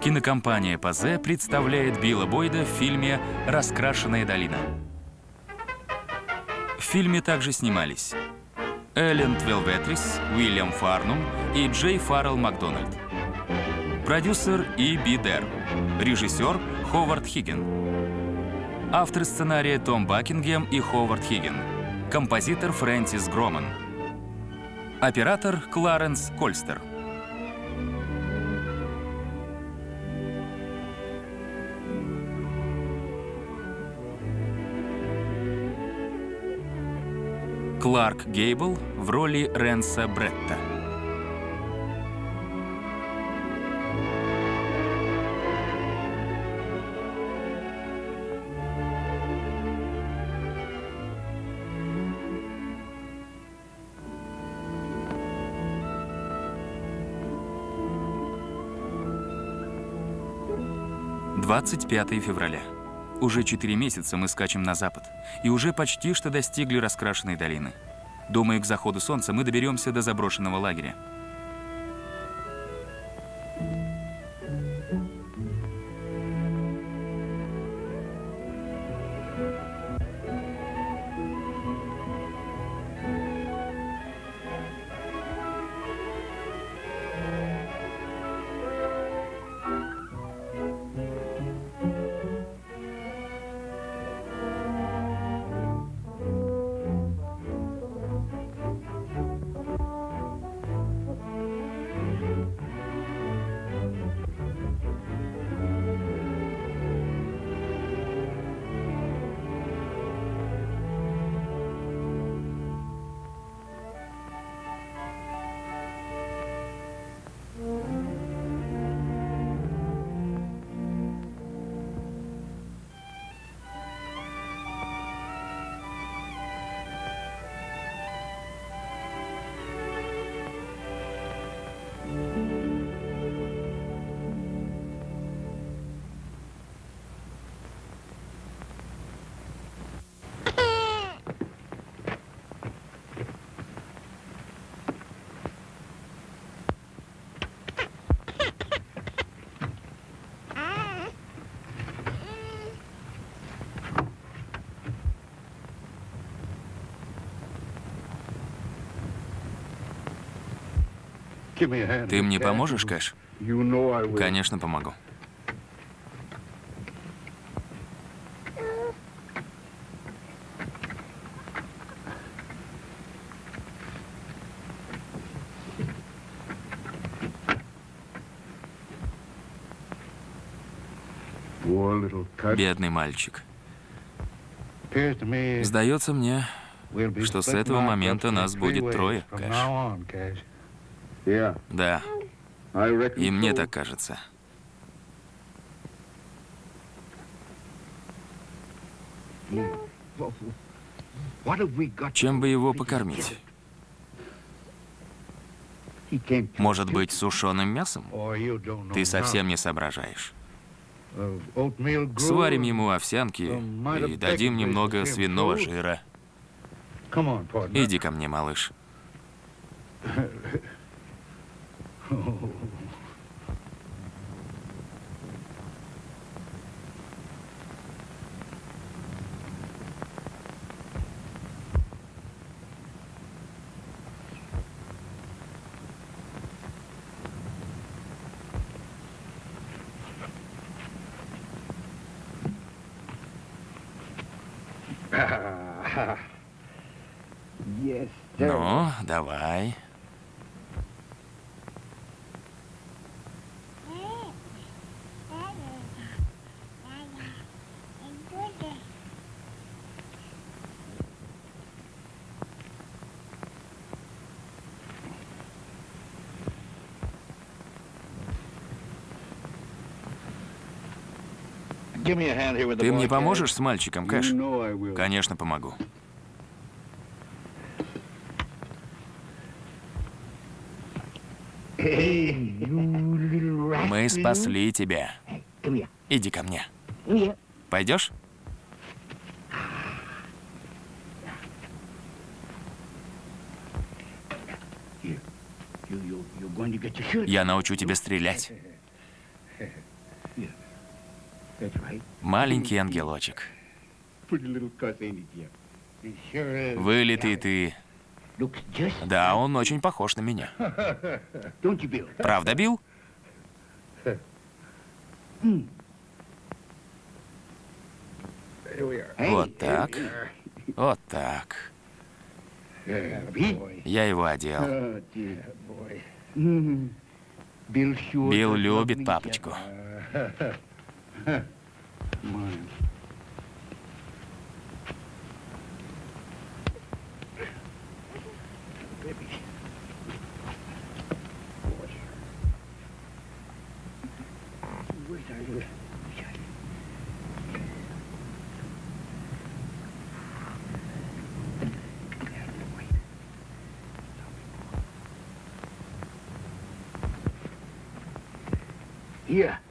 Кинокомпания «Пазе» представляет Билла Бойда в фильме «Раскрашенная долина». В фильме также снимались Эллен Твелветрис, Уильям Фарнум и Джей Фаррелл Макдональд. Продюсер И. Би Дер. Режиссер Ховард Хиггин. Автор сценария Том Бакингем и Ховард Хиггин. Композитор Фрэнсис Громан. Оператор Кларенс Кольстер. Кларк Гейбл в роли Рэнса Брэдта. «25 февраля». Уже 4 месяца мы скачем на запад, и уже почти что достигли Раскрашенной долины. Думаю, к заходу солнца мы доберемся до заброшенного лагеря. Ты мне поможешь, Кэш? Конечно, помогу. Бедный мальчик. Сдается мне, что с этого момента нас будет 3, Кэш. Да, и мне так кажется. Чем бы его покормить? Может быть, сушеным мясом? Ты совсем не соображаешь. Сварим ему овсянки и дадим немного свиного жира. Иди ко мне, малыш. Ну, давай. Ты мне поможешь с мальчиком, Кэш? Конечно, помогу. Мы спасли тебя. Иди ко мне. Пойдешь? Я научу тебя стрелять. Маленький ангелочек. Вылитый ты. Да, он очень похож на меня. Правда, Билл? Вот так. Вот так. Я его одел. Билл любит папочку.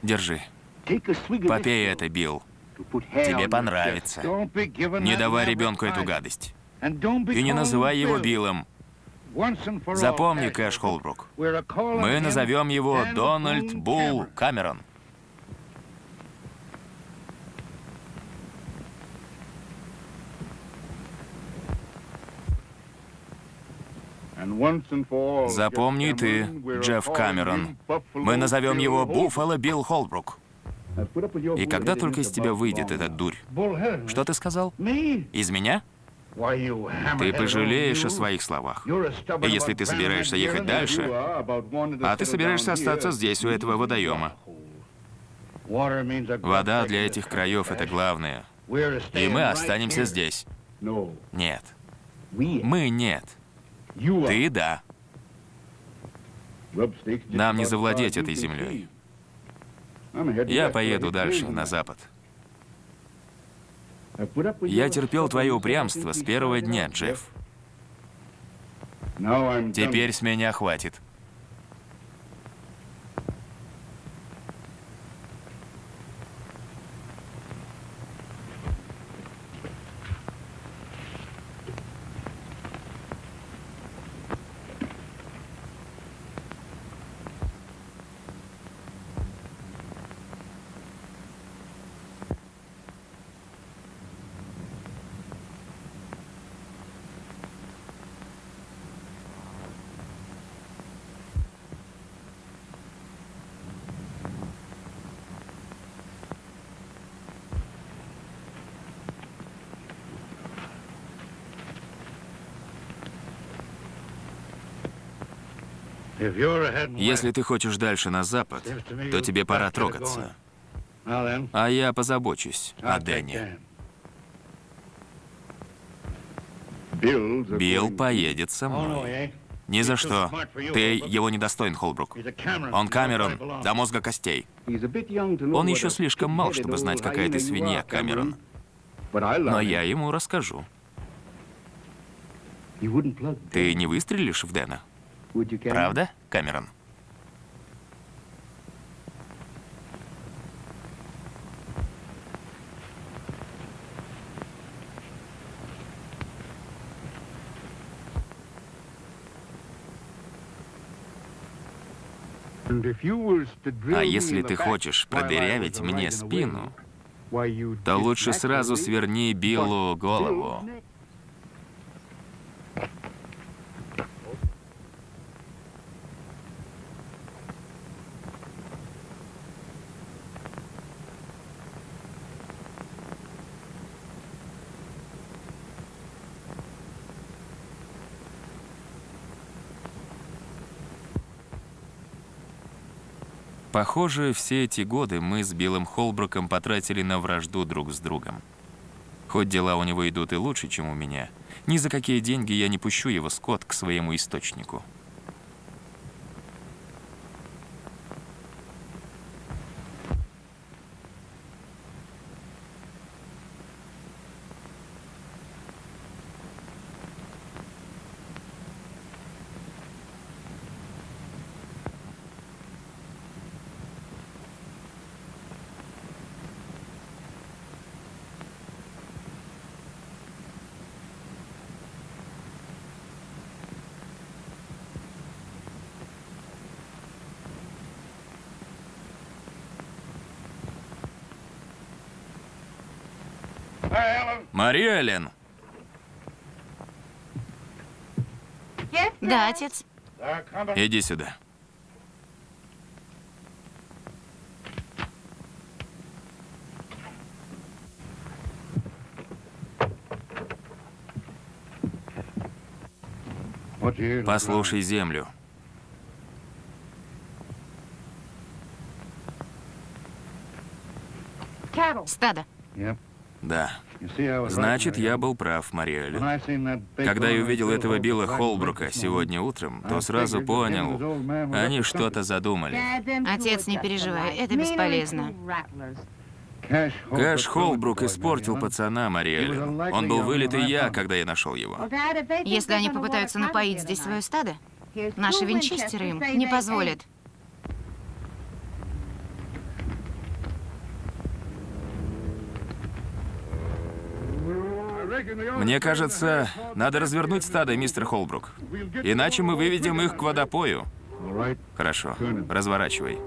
Держи. Попей это, Билл. Тебе понравится. Не давай ребенку эту гадость. И не называй его Биллом. Запомни, Кэш Холбрук. Мы назовем его Дональд Булл Камерон. Запомни ты, Джефф Камерон. Мы назовем его Буффало Билл Холбрук. И когда только из тебя выйдет эта дурь? Что ты сказал? Из меня? Ты пожалеешь о своих словах. И если ты собираешься ехать дальше, а ты собираешься остаться здесь, у этого водоема. Вода для этих краев — это главное. И мы останемся здесь. Нет. Мы нет. Ты – да. Нам не завладеть этой землей. Я поеду дальше, на запад. Я терпел твое упрямство с первого дня, Джефф. Теперь с меня хватит. Если ты хочешь дальше на запад, то тебе пора трогаться. А я позабочусь о Дэнни. Билл поедет со мной. Ни за что. Ты его недостоин, Холбрук. Он Камерон, до мозга костей. Он еще слишком мал, чтобы знать, какая ты свинья, Камерон. Но я ему расскажу. Ты не выстрелишь в Дэна? Правда, Камерон? А если ты хочешь продырявить мне спину, то лучше сразу сверни Биллу голову. Похоже, все эти годы мы с Биллом Холбруком потратили на вражду друг с другом. Хоть дела у него идут и лучше, чем у меня, ни за какие деньги я не пущу его скот к своему источнику. Мариэллен! Да, отец. Иди сюда. Послушай землю. Стадо. Да. Значит, я был прав, Мариэллен. Когда я увидел этого Билла Холбрука сегодня утром, то сразу понял, они что-то задумали. Отец, не переживай, это бесполезно. Кэш Холбрук испортил пацана, Мариэллен. Он был вылитый я, когда я нашел его. Если они попытаются напоить здесь свое стадо, наши винчестеры им не позволят. Мне кажется, надо развернуть стадо, мистер Холбрук. Иначе мы выведем их к водопою. Хорошо, разворачивай.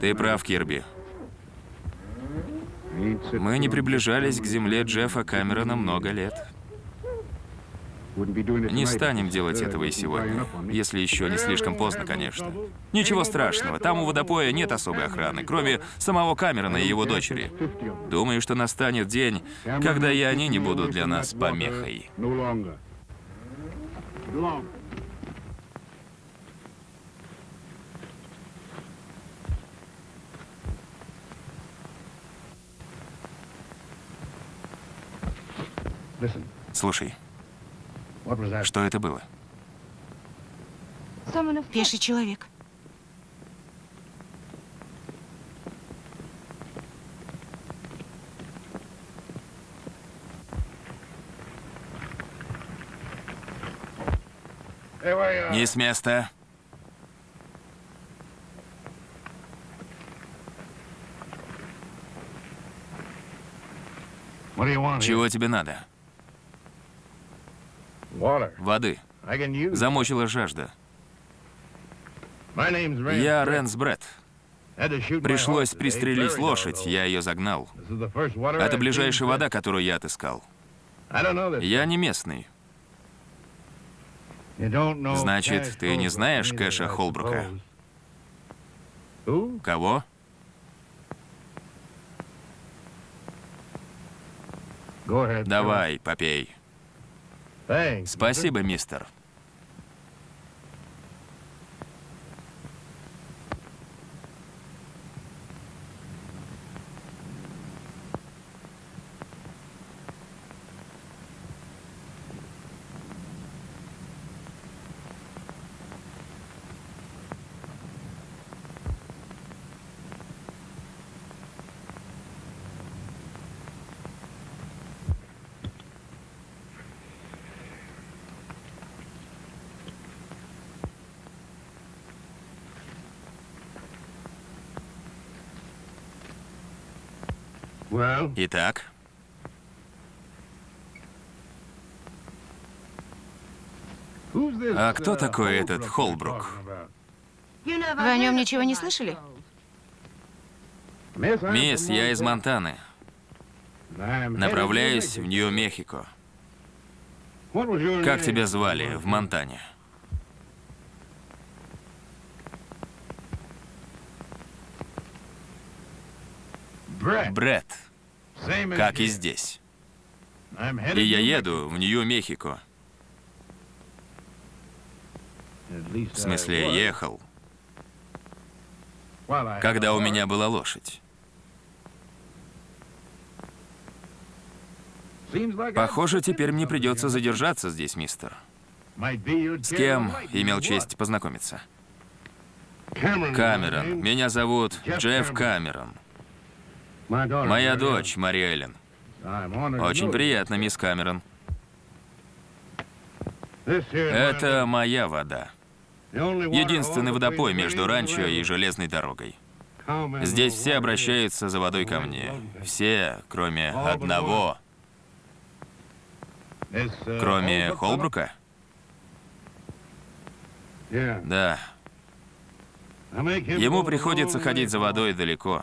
Ты прав, Кирби. Мы не приближались к земле Джеффа Камерона много лет. Не станем делать этого и сегодня. Если еще не слишком поздно, конечно. Ничего страшного, там у водопоя нет особой охраны, кроме самого Камерона и его дочери. Думаю, что настанет день, когда и они не будут для нас помехой. Слушай. Что это было? Пеший человек. Не с места. Чего тебе надо? Воды. Замучила жажда. Я Рэнс Брэд. Пришлось пристрелить лошадь, я ее загнал. Это ближайшая вода, которую я отыскал. Я не местный. Значит, ты не знаешь Кэша Холбрука? Кого? Давай, попей. Спасибо, мистер. Итак, а кто такой этот Холбрук? Вы о нем ничего не слышали? Мисс, я из Монтаны. Направляюсь в Нью-Мехико. Как тебя звали в Монтане? Брэд. Как и здесь. И я еду в Нью-Мехико. В смысле, ехал. Когда у меня была лошадь. Похоже, теперь мне придется задержаться здесь, мистер. С кем имел честь познакомиться? Камерон. Меня зовут Джефф Камерон. Моя дочь, Мариэллен. Очень приятно, мисс Камерон. Это моя вода. Единственный водопой между ранчо и железной дорогой. Здесь все обращаются за водой ко мне. Все, кроме одного. Кроме Холбрука? Да. Ему приходится ходить за водой далеко.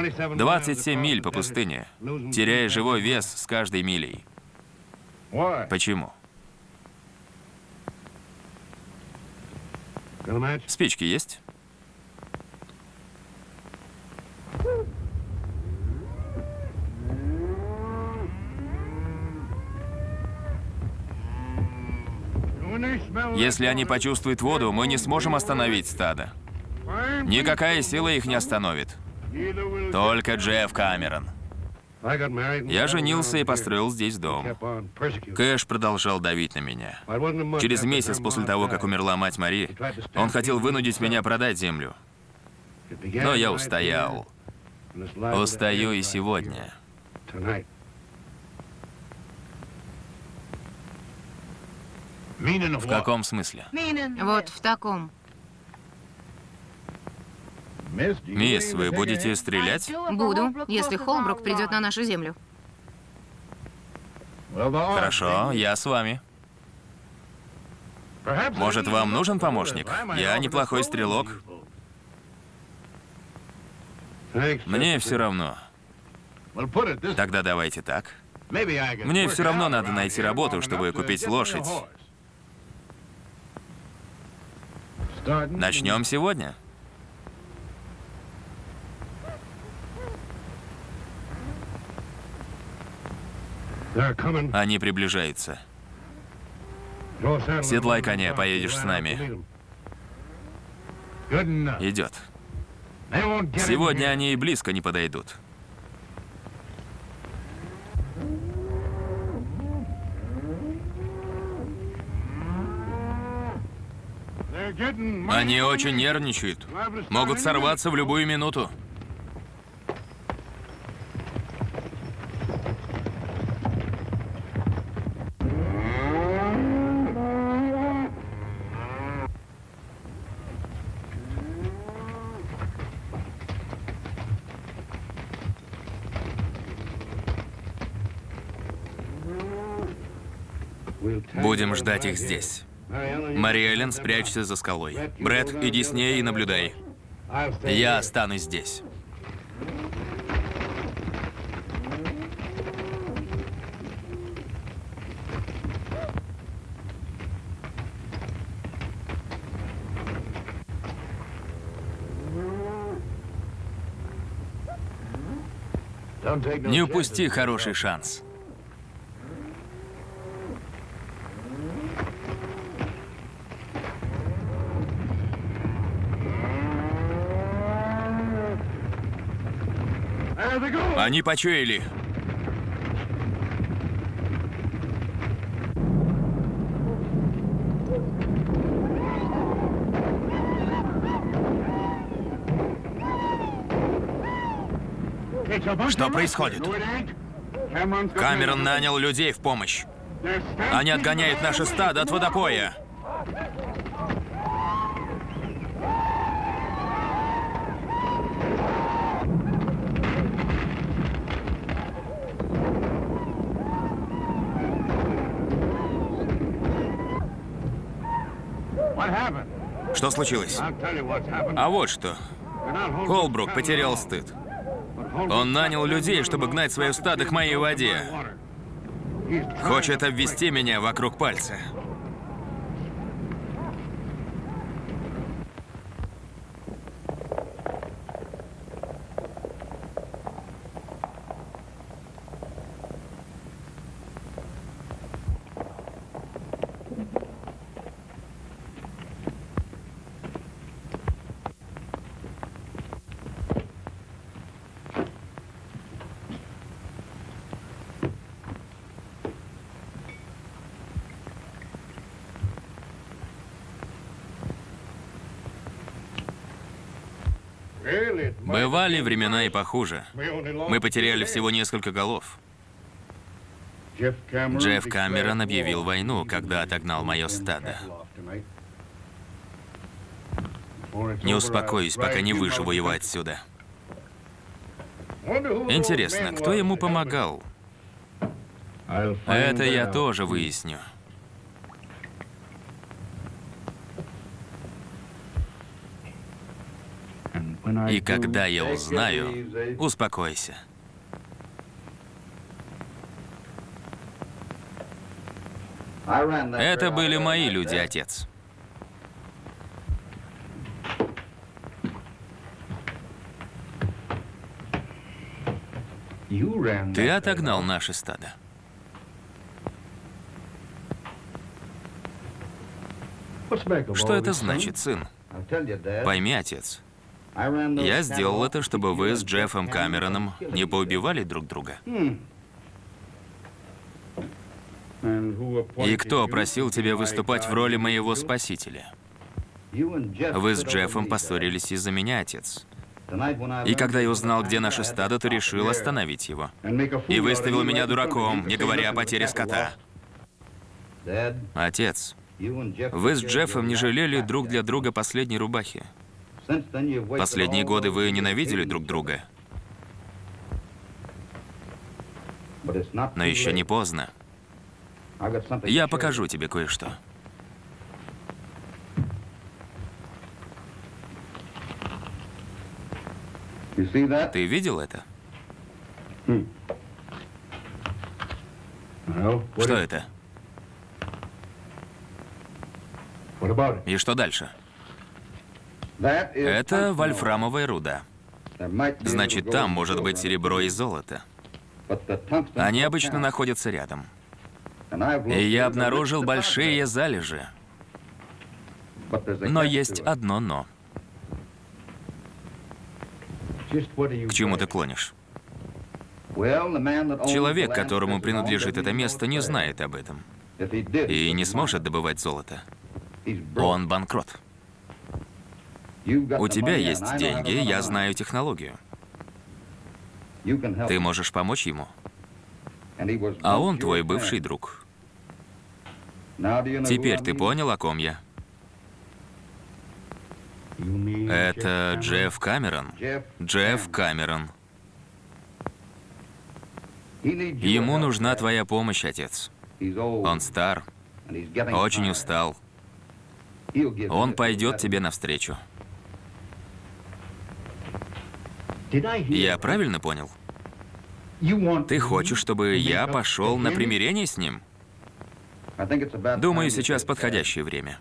27 миль по пустыне, теряя живой вес с каждой милей. Почему? Спички есть? Если они почувствуют воду, мы не сможем остановить стадо. Никакая сила их не остановит. Только Джефф Камерон. Я женился и построил здесь дом. Кэш продолжал давить на меня. Через месяц после того, как умерла мать Мари, он хотел вынудить меня продать землю. Но я устоял. Устаю и сегодня. В каком смысле? Вот в таком. Мисс, вы будете стрелять? Буду, если Холбрук придет на нашу землю. Хорошо, я с вами. Может, вам нужен помощник? Я неплохой стрелок. Мне все равно. Тогда давайте так. Мне все равно надо найти работу, чтобы купить лошадь. Начнем сегодня. Они приближаются. Седлай коня, поедешь с нами. Идет. Сегодня они и близко не подойдут. Они очень нервничают. Могут сорваться в любую минуту. Будем ждать их здесь. Мариэллен, спрячься за скалой. Брэд, иди с ней и наблюдай. Я останусь здесь. Не упусти хороший шанс. Они почуяли. Что происходит? Камерон нанял людей в помощь. Они отгоняют наше стадо от водопоя. Что случилось? А вот что. Холбрук потерял стыд. Он нанял людей, чтобы гнать свое стадо к моей воде. Хочет обвести меня вокруг пальца. Бывали времена и похуже. Мы потеряли всего несколько голов. Джефф Камерон объявил войну, когда отогнал мое стадо. Не успокоюсь, пока не выживу его отсюда. Интересно, кто ему помогал? Это я тоже выясню. И когда я узнаю, успокойся. Это были мои люди, отец. Ты отогнал наше стадо. Что это значит, сын? Пойми, отец, я сделал это, чтобы вы с Джеффом Камероном не поубивали друг друга. И кто просил тебя выступать в роли моего спасителя? Вы с Джеффом поссорились из-за меня, отец. И когда я узнал, где наше стадо, то решил остановить его. И выставил меня дураком, не говоря о потере скота. Отец, вы с Джеффом не жалели друг для друга последней рубахи. Последние годы вы ненавидели друг друга. Но еще не поздно. Я покажу тебе кое-что. Ты видел это? Что это? И что дальше? Это вольфрамовая руда. Значит, там может быть серебро и золото. Они обычно находятся рядом. И я обнаружил большие залежи. Но есть одно «но». К чему ты клонишь? Человек, которому принадлежит это место, не знает об этом. И не сможет добывать золото. Он банкрот. У тебя есть деньги, я знаю технологию. Ты можешь помочь ему. А он твой бывший друг. Теперь ты понял, о ком я? Это Джефф Камерон. Джефф Камерон. Ему нужна твоя помощь, отец. Он стар, очень устал. Он пойдет тебе навстречу. Я правильно понял? Ты хочешь, чтобы я пошел на примирение с ним? Думаю, сейчас подходящее время.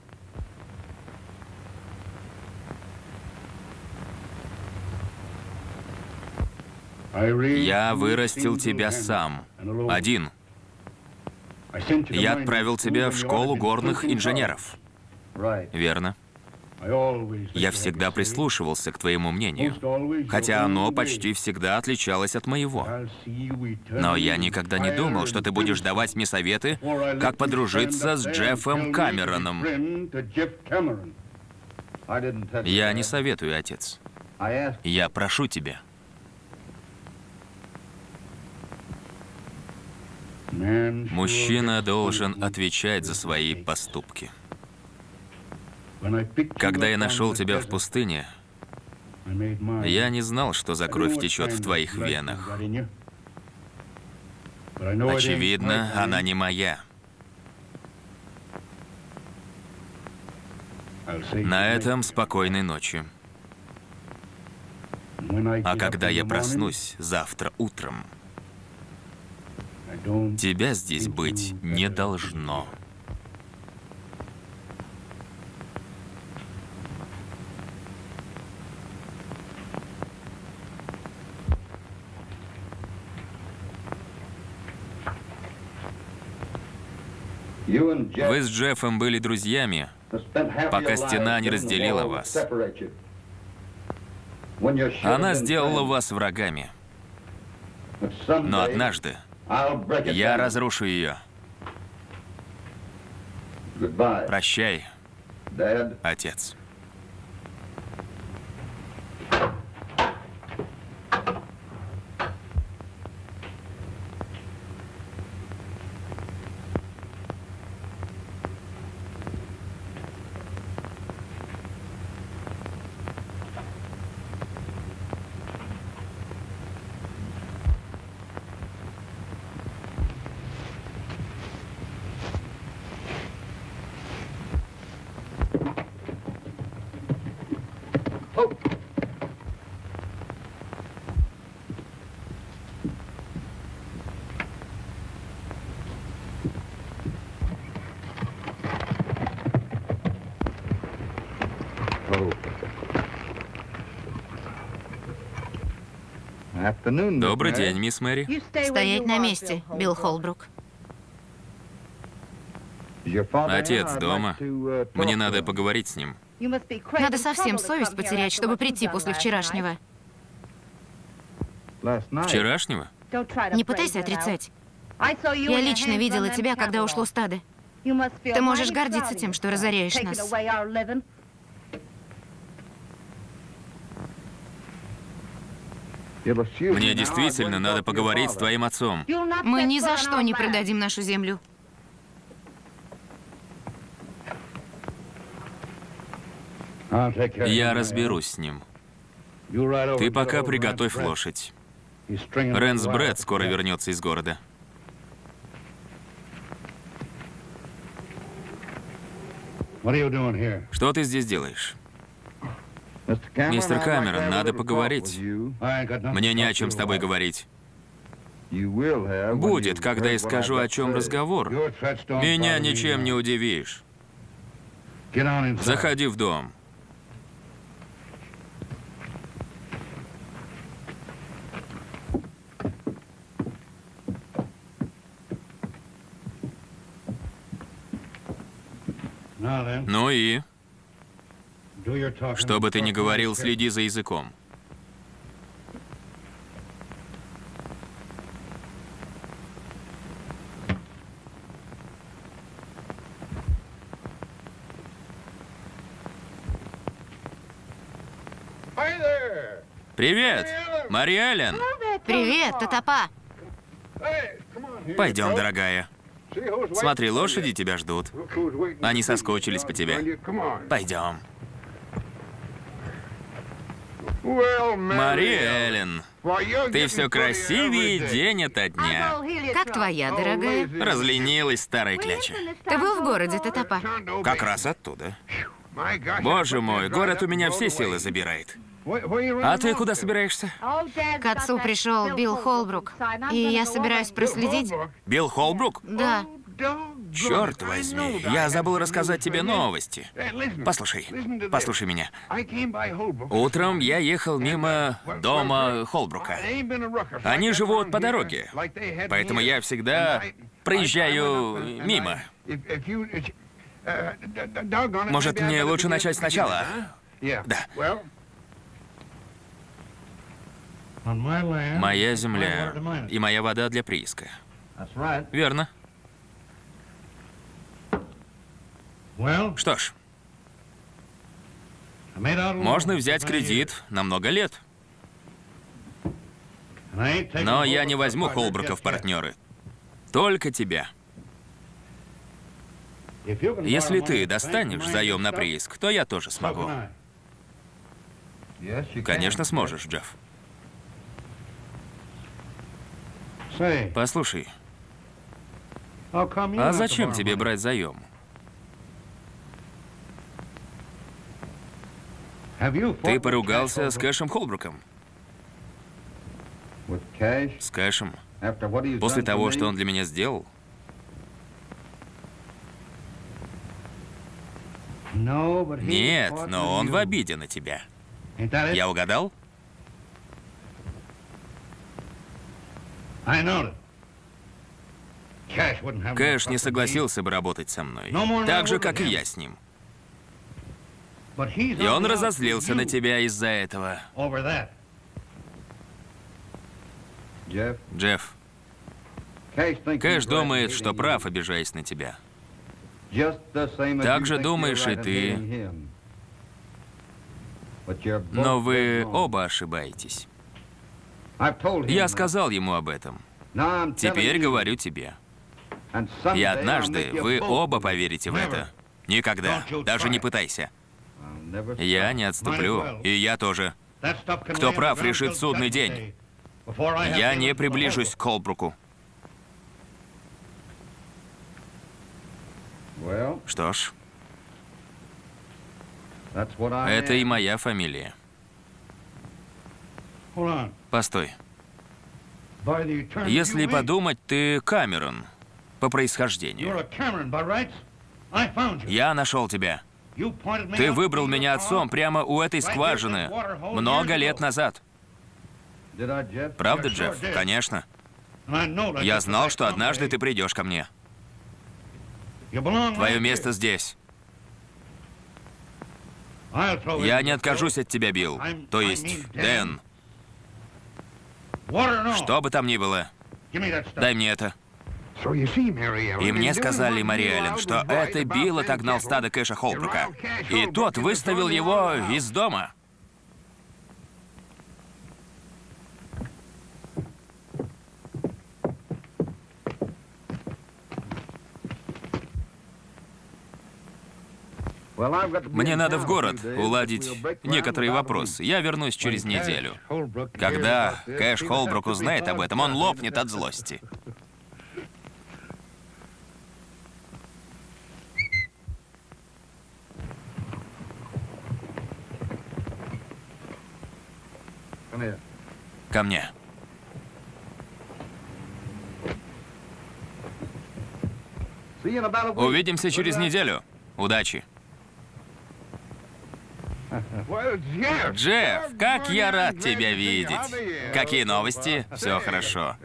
Я вырастил тебя сам, один. Я отправил тебя в школу горных инженеров. Верно? Я всегда прислушивался к твоему мнению, хотя оно почти всегда отличалось от моего. Но я никогда не думал, что ты будешь давать мне советы, как подружиться с Джеффом Камероном. Я не советую, отец. Я прошу тебя. Мужчина должен отвечать за свои поступки. Когда я нашел тебя в пустыне, я не знал, что за кровь течет в твоих венах. Очевидно, она не моя. На этом спокойной ночи. А когда я проснусь завтра утром, тебя здесь быть не должно. Вы с Джеффом были друзьями, пока стена не разделила вас. Она сделала вас врагами. Но однажды я разрушу ее. Прощай, отец. Добрый день, мисс Мэри. Стоять на месте, Билл Холбрук. Отец дома. Мне надо поговорить с ним. Надо совсем совесть потерять, чтобы прийти после вчерашнего. Вчерашнего? Не пытайся отрицать. Я лично видела тебя, когда ушло стадо. Ты можешь гордиться тем, что разоряешь нас. Мне действительно надо поговорить с твоим отцом. Мы ни за что не продадим нашу землю. Я разберусь с ним. Ты пока приготовь лошадь. Рэнс Брэд скоро вернется из города. Что ты здесь делаешь? Мистер Камерон, надо поговорить. Мне не о чем с тобой говорить. Будет, когда я скажу, о чем разговор. Меня ничем не удивишь. Заходи в дом. Ну и? Что бы ты ни говорил, следи за языком. Привет, Мариэллен. Привет, Татапа. Пойдем, дорогая. Смотри, лошади тебя ждут. Они соскучились по тебе. Пойдем. Мариэллен, ты все красивее день ото дня. Как твоя, дорогая? Разленилась старая кляча. Ты был в городе, Татапа? Как раз оттуда. Боже мой, город у меня все силы забирает. А ты куда собираешься? К отцу пришел Билл Холбрук, и я собираюсь проследить. Билл Холбрук? Да. Черт возьми, я забыл рассказать тебе новости. Послушай меня. Утром я ехал мимо дома Холбрука. Они живут по дороге, поэтому я всегда проезжаю мимо. Может, мне лучше начать сначала? Да. Моя земля и моя вода для прииска. Верно. Что ж, можно взять кредит на много лет. Но я не возьму Холбрука в партнеры. Только тебя. Если ты достанешь заем на прииск, то я тоже смогу. Конечно, сможешь, Джефф. Послушай, а зачем тебе брать заем? Ты поругался с Кэшем Холбруком? С Кэшем? После того, что он для меня сделал? Нет, но он в обиде на тебя. Я угадал? Кэш не согласился бы работать со мной, так же, как и я с ним. И он разозлился на тебя из-за этого. Джефф, Кэш думает, что прав, обижаясь на тебя. Так же думаешь и ты. Но вы оба ошибаетесь. Я сказал ему об этом. Теперь говорю тебе. И однажды вы оба поверите в это. Никогда. Даже не пытайся. Я не отступлю. И я тоже. Кто прав, решит судный день. Я не приближусь к Холбруку. Что ж. Это и моя фамилия. Постой. Если подумать, ты Камерон по происхождению. Я нашел тебя. Ты выбрал меня отцом прямо у этой скважины много лет назад. Правда, Джефф? Конечно. Я знал, что однажды ты придешь ко мне. Твое место здесь. Я не откажусь от тебя, Билл. То есть, Дэн. Что бы там ни было, дай мне это. И мне сказали, Мариэллен, что это Билл отогнал стадо Кэша Холбрука. И тот выставил его из дома. Мне надо в город уладить некоторые вопросы. Я вернусь через неделю. Когда Кэш Холбрук узнает об этом, он лопнет от злости. Ко мне. Увидимся через неделю. Удачи. Джефф, как я рад тебя видеть. Какие новости? Все хорошо.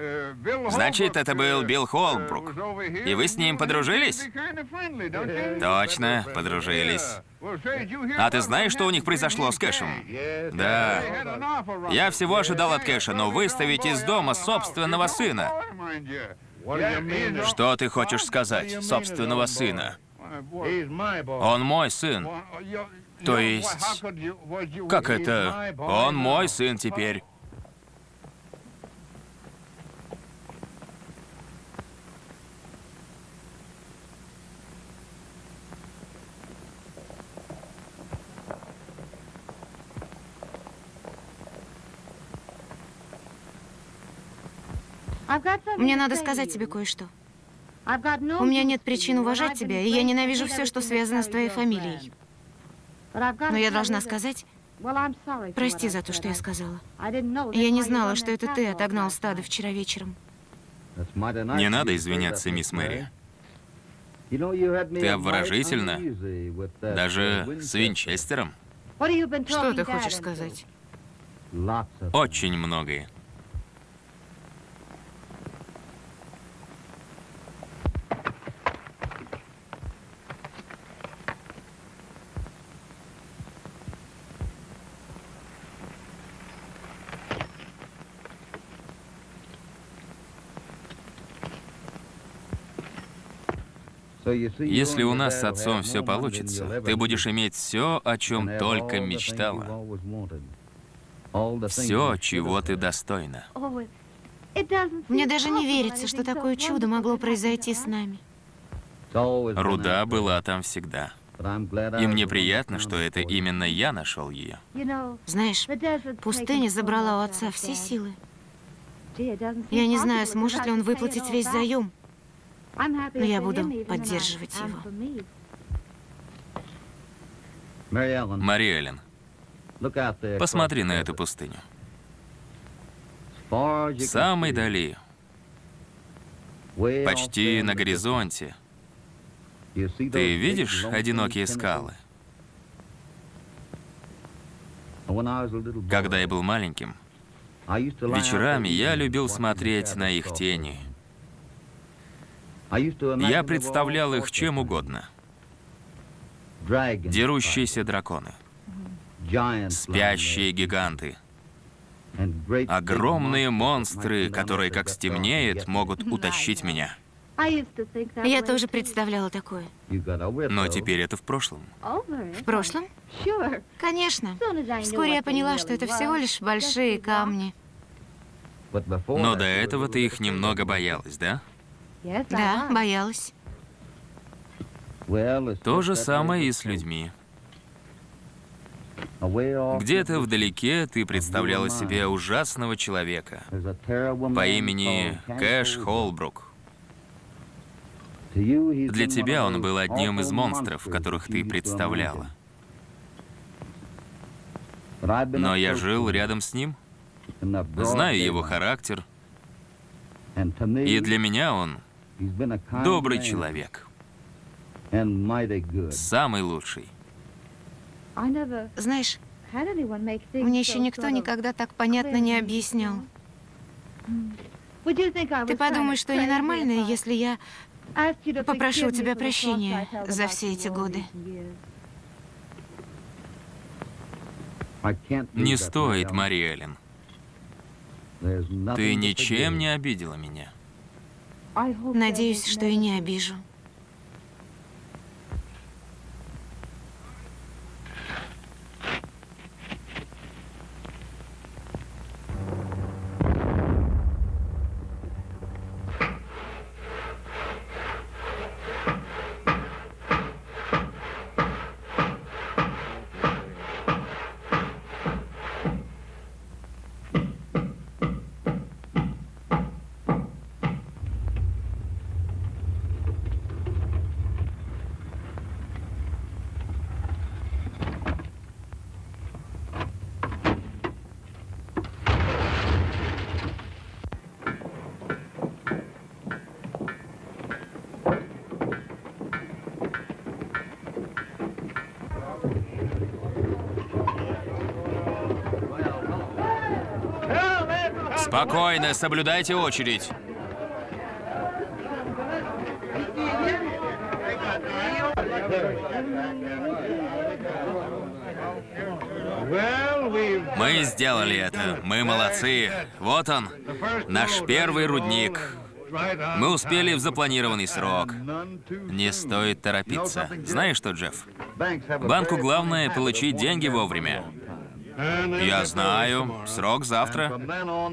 Значит, это был Билл Холбрук. И вы с ним подружились? Точно, подружились. А ты знаешь, что у них произошло с Кэшем? Да. Я всего ожидал от Кэша, но выставить из дома собственного сына. Что ты хочешь сказать, собственного сына? Он мой сын. То есть, как это? Он мой сын теперь. Мне надо сказать тебе кое-что. У меня нет причин уважать тебя, и я ненавижу все, что связано с твоей фамилией. Но я должна сказать, прости за то, что я сказала. Я не знала, что это ты отогнал стадо вчера вечером. Не надо извиняться, мисс Мэри. Ты обворожительна, даже с винчестером. Что ты хочешь сказать? Очень многое. Если у нас с отцом все получится, ты будешь иметь все, о чем только мечтала. Все, чего ты достойна. Мне даже не верится, что такое чудо могло произойти с нами. Руда была там всегда. И мне приятно, что это именно я нашел ее. Знаешь, пустыня забрала у отца все силы. Я не знаю, сможет ли он выплатить весь заем. Но я буду поддерживать его. Мариэллен, посмотри на эту пустыню. В самой дали, почти на горизонте, ты видишь одинокие скалы? Когда я был маленьким, вечерами я любил смотреть на их тени. Я представлял их чем угодно. Дерущиеся драконы, спящие гиганты, огромные монстры, которые, как стемнеет, могут утащить меня. Я тоже представляла такое. Но теперь это в прошлом. В прошлом? Конечно. Вскоре я поняла, что это всего лишь большие камни. Но до этого ты их немного боялась, да? Да, боялась. То же самое и с людьми. Где-то вдалеке ты представляла себе ужасного человека по имени Кэш Холбрук. Для тебя он был одним из монстров, которых ты представляла. Но я жил рядом с ним, знаю его характер, и для меня он добрый человек, самый лучший. Знаешь, мне еще никто никогда так понятно не объяснял. Ты подумаешь, что я ненормальная, если я попрошу у тебя прощения за все эти годы? Не стоит, Мариэллен. Ты ничем не обидела меня. Надеюсь, что и не обижу. Спокойно, соблюдайте очередь. Мы сделали это. Мы молодцы. Вот он, наш первый рудник. Мы успели в запланированный срок. Не стоит торопиться. Знаешь что, Джефф? Банку главное получить деньги вовремя. Я знаю, срок завтра,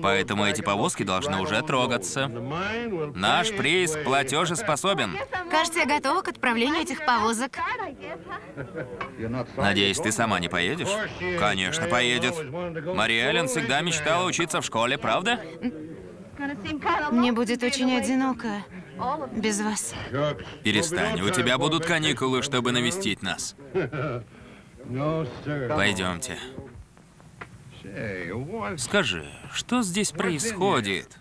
поэтому эти повозки должны уже трогаться. Наш приз платежеспособен. Кажется, я готова к отправлению этих повозок. Надеюсь, ты сама не поедешь? Конечно, поедет. Мариэллен всегда мечтала учиться в школе, правда? Мне будет очень одиноко без вас. Перестань, у тебя будут каникулы, чтобы навестить нас. Пойдемте. Скажи, что здесь происходит?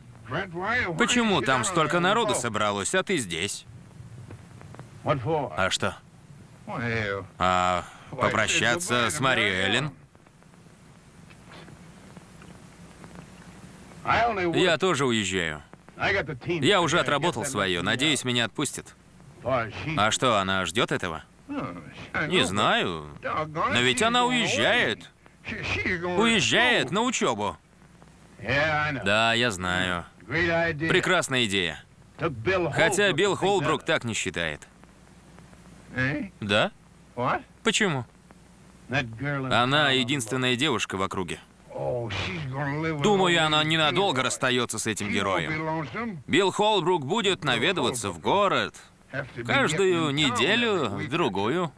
Почему там столько народу собралось, а ты здесь? А что? А попрощаться с Мариэллен? Я тоже уезжаю. Я уже отработал свое, надеюсь, меня отпустят. А что, она ждет этого? Не знаю, но ведь она уезжает. Уезжает на учебу. Да, я знаю. Прекрасная идея. Хотя Билл Холбрук так не считает. Да? Почему? Она единственная девушка в округе. Думаю, она ненадолго расстается с этим героем. Билл Холбрук будет наведываться в город каждую неделю, другую.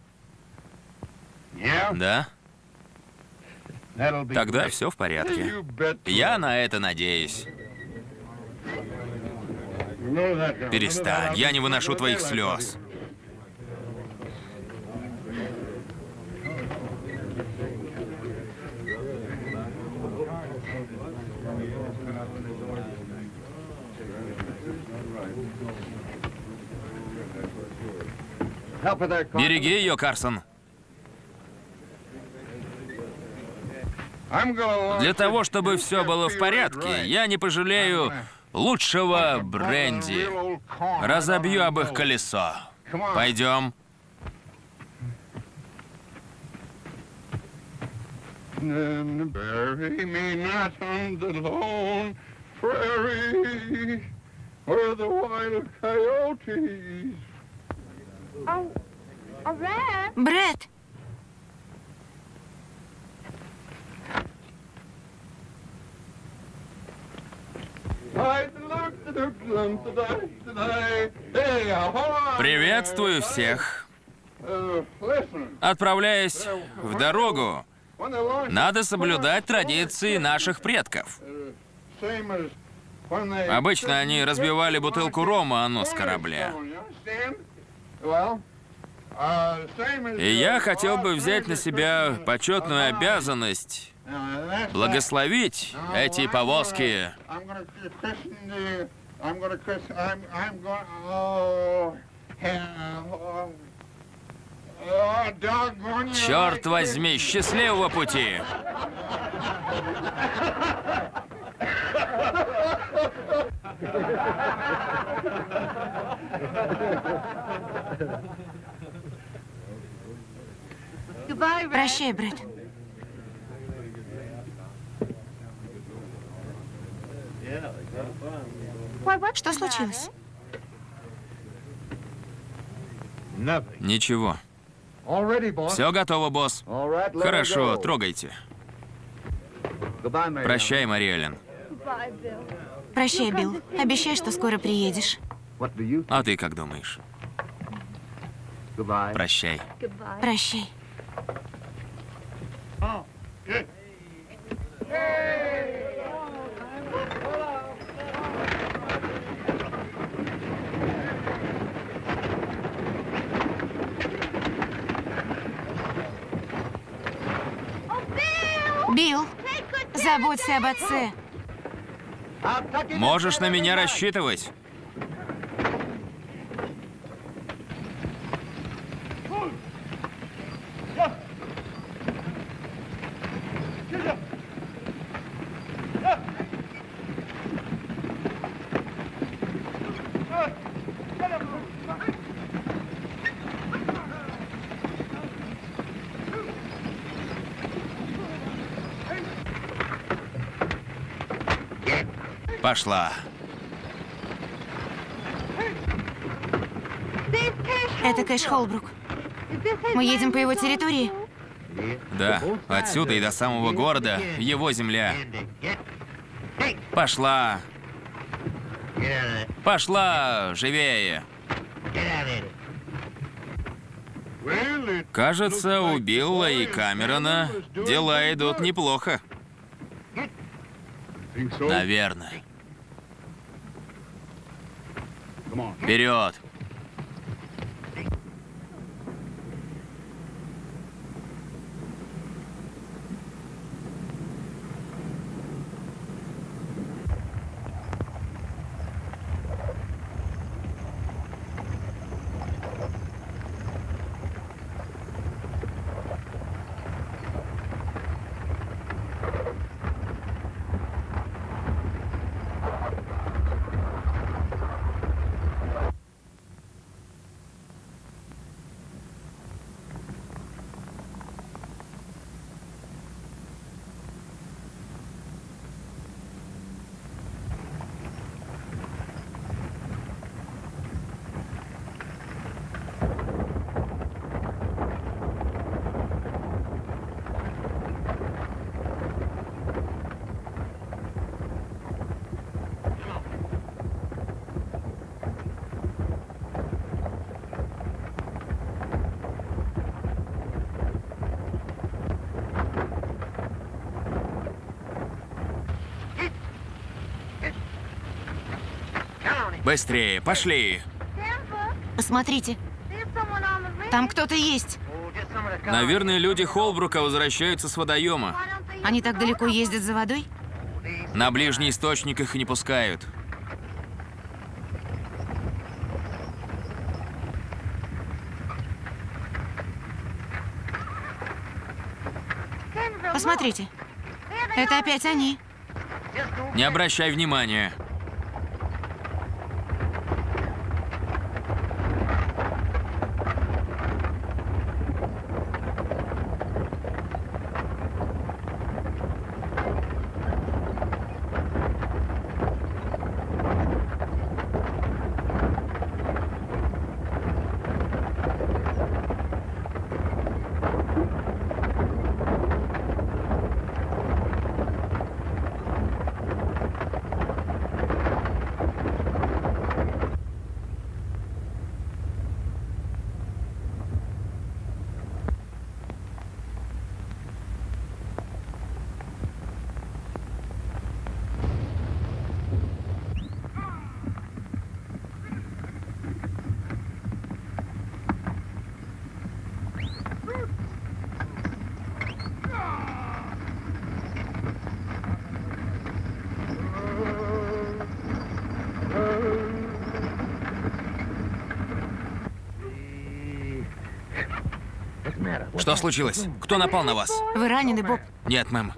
Да? Тогда все в порядке. Я на это надеюсь. Перестань, я не выношу твоих слез. Береги ее, Карсон. Для того, чтобы все было в порядке, я не пожалею лучшего бренди. Разобью об их колесо. Пойдем. Брэд! Приветствую всех. Отправляясь в дорогу, надо соблюдать традиции наших предков. Обычно они разбивали бутылку рома о нос корабля. И я хотел бы взять на себя почетную обязанность благословить эти повозки. Черт возьми, счастливого пути! Прощай, Брэд. Что случилось? Ничего. Все готово, босс. Хорошо, трогайте. Прощай, Мариэллен. Прощай, Билл. Обещай, что скоро приедешь. А ты как думаешь? Прощай. Прощай. Билл, заботься об отце. Можешь на меня рассчитывать. Пошла. Это Кэш Холбрук. Мы едем по его территории? Да, отсюда и до самого города, его земля. Пошла. Пошла, живее. Кажется, у Билла и Камерона дела идут неплохо. Наверное. Вперед! Быстрее, пошли! Посмотрите, там кто-то есть. Наверное, люди Холбрука возвращаются с водоема. Они так далеко ездят за водой? На ближний источник их не пускают. Посмотрите, это опять они. Не обращай внимания. Что случилось? Кто напал на вас? Вы ранены, Боб? Нет, мэм.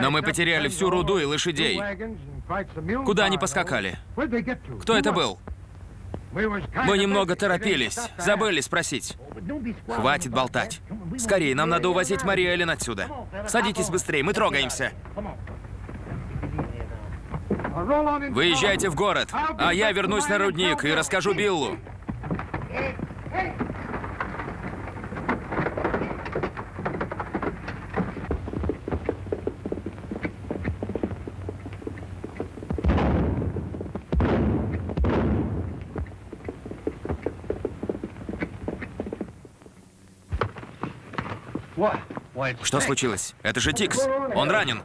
Но мы потеряли всю руду и лошадей. Куда они поскакали? Кто это был? Мы немного торопились. Забыли спросить. Хватит болтать. Скорее, нам надо увозить Мариэллен отсюда. Садитесь быстрее, мы трогаемся. Выезжайте в город, а я вернусь на рудник и расскажу Биллу. Что случилось? Это же Тикс. Он ранен.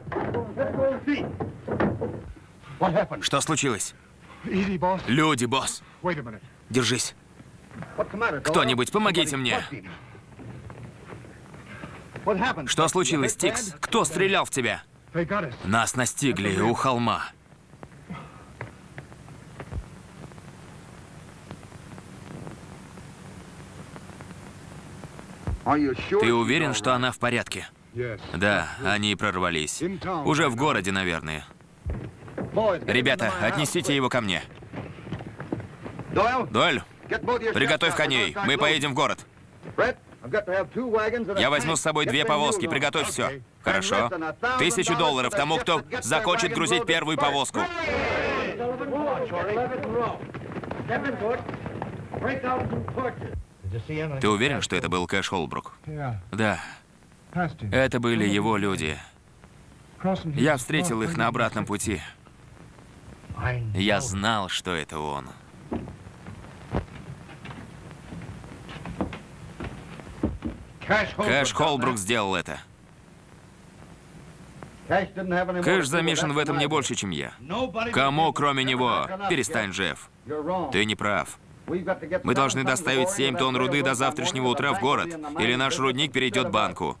Что случилось? Люди, босс. Держись. Кто-нибудь, помогите мне. Что случилось, Тикс? Кто стрелял в тебя? Нас настигли у холма. Ты уверен, что она в порядке? Да, они прорвались. Уже в городе, наверное. Ребята, отнесите его ко мне. Дойль, приготовь коней, мы поедем в город. Я возьму с собой 2 повозки, приготовь все. Хорошо. $1000 тому, кто закончит грузить первую повозку. Ты уверен, что это был Кэш Холбрук? Да. Это были его люди. Я встретил их на обратном пути. Я знал, что это он. Кэш Холбрук сделал это. Кэш замешан в этом не больше, чем я. Кому, кроме него? Перестань, Джефф. Ты не прав. Мы должны доставить 7 тонн руды до завтрашнего утра в город, или наш рудник перейдет банку.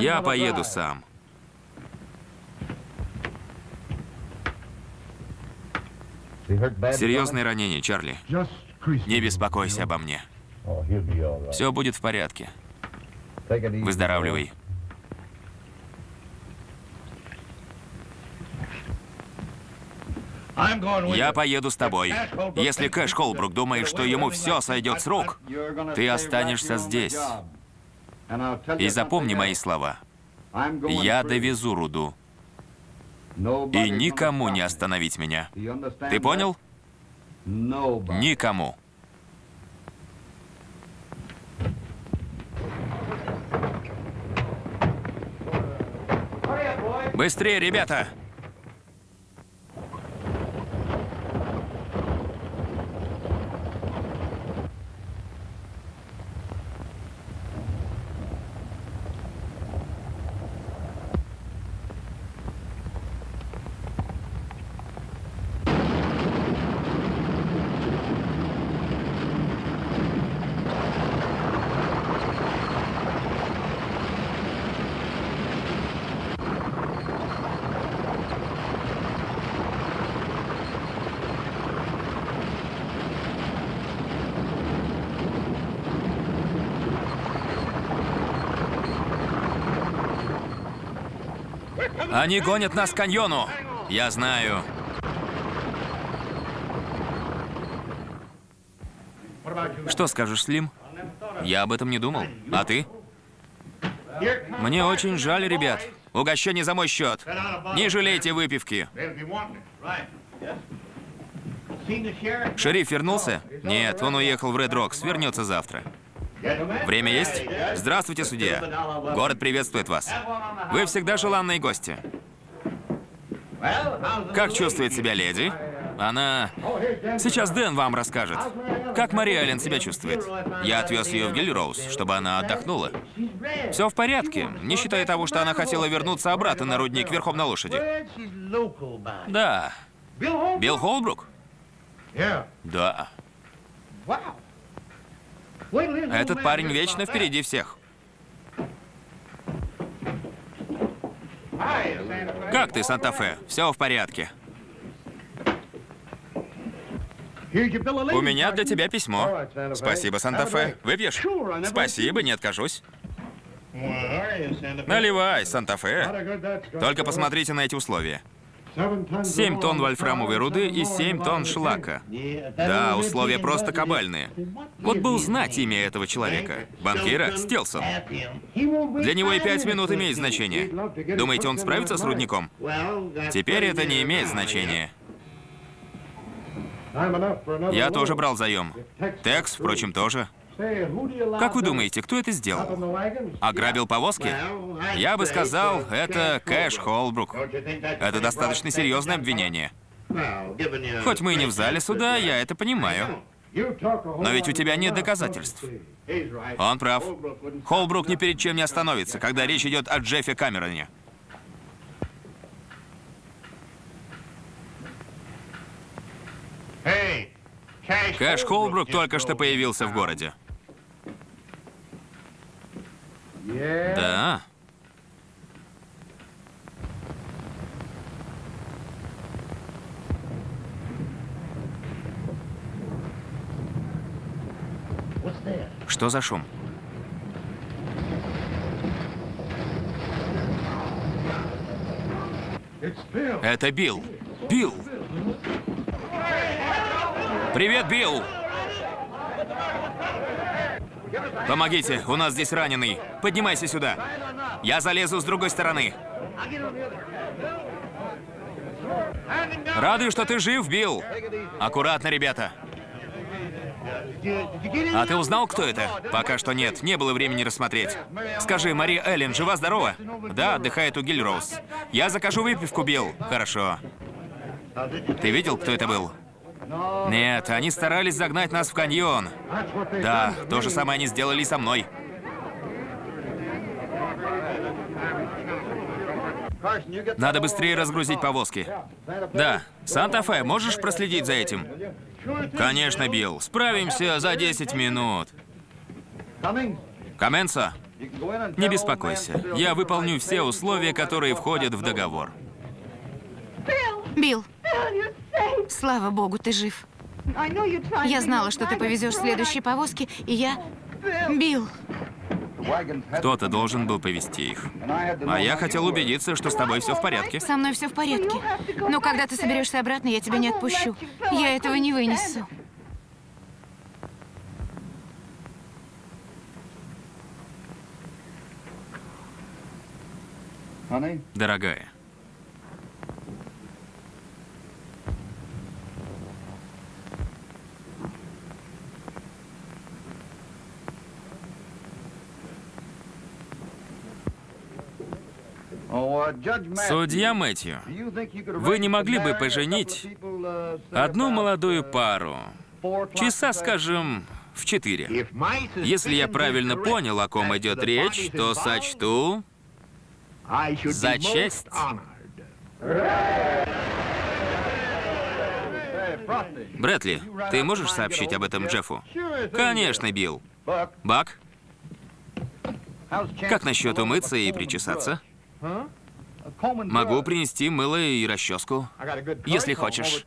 Я поеду сам. Серьезные ранения, Чарли. Не беспокойся обо мне. Все будет в порядке. Выздоравливай. Я поеду с тобой. Если Кэш Холбрук думает, что ему все сойдет с рук, ты останешься здесь. И запомни мои слова. Я довезу руду. И никому не остановить меня. Ты понял? Никому. Быстрее, ребята! Они гонят нас к каньону. Я знаю. Что скажешь, Слим? Я об этом не думал. А ты? Мне очень жаль, ребят. Угощение за мой счет. Не жалейте выпивки. Шериф вернулся? Нет, он уехал в Ред Рокс. Вернется завтра. Время есть? Здравствуйте, судья. Город приветствует вас. Вы всегда желанные гости. Как чувствует себя леди? Она... Сейчас Дэн вам расскажет. Как Мариэллен себя чувствует? Я отвез ее в Гил Роуз, чтобы она отдохнула. Все в порядке, не считая того, что она хотела вернуться обратно на рудник верхом на лошади. Да. Билл Холбрук? Да. Этот парень вечно впереди всех. Как ты, Санта-Фе? Все в порядке. У меня для тебя письмо. Спасибо, Санта-Фе. Выпьешь? Спасибо, не откажусь. Наливай, Санта-Фе. Только посмотрите на эти условия. 7 тонн вольфрамовой руды и 7 тонн шлака. Да, условия просто кабальные. Вот бы узнать имя этого человека. Банкира Стилсон. Для него и 5 минут имеет значение. Думаете, он справится с рудником? Теперь это не имеет значения. Я тоже брал заем. Текс, впрочем, тоже. Как вы думаете, кто это сделал? Ограбил повозки? Я бы сказал, это Кэш Холбрук. Это достаточно серьезное обвинение. Хоть мы и не в зале суда, я это понимаю. Но ведь у тебя нет доказательств. Он прав. Холбрук ни перед чем не остановится, когда речь идет о Джеффе Камероне. Кэш Холбрук только что появился в городе. Да. Что за шум? Это Билл. Билл! Привет, Билл! Помогите, у нас здесь раненый. Поднимайся сюда. Я залезу с другой стороны. Радуюсь, что ты жив, Билл. Аккуратно, ребята. А ты узнал, кто это? Пока что нет, не было времени рассмотреть. Скажи, Мариэллен жива-здорова? Да, отдыхает у Гил Роуз. Я закажу выпивку, Билл. Хорошо. Ты видел, кто это был? Нет, они старались загнать нас в каньон. Да, то же самое они сделали и со мной. Надо быстрее разгрузить повозки. Да. Санта-Фе, можешь проследить за этим? Конечно, Билл. Справимся за 10 минут. Коменса? Не беспокойся. Я выполню все условия, которые входят в договор. Билл. Слава богу, ты жив. Я знала, что ты повезешь следующие повозки, и я... Билл. Кто-то должен был повезти их. А я хотел убедиться, что с тобой все в порядке. Со мной все в порядке. Но когда ты соберешься обратно, я тебя не отпущу. Я этого не вынесу. Дорогая. Судья Мэтью, вы не могли бы поженить одну молодую пару часа, скажем, в 4? Если я правильно понял, о ком идет речь, то сочту за честь. Брэдли, ты можешь сообщить об этом Джеффу? Конечно, Билл. Бак, как насчет умыться и причесаться? Могу принести мыло и расческу, если хочешь.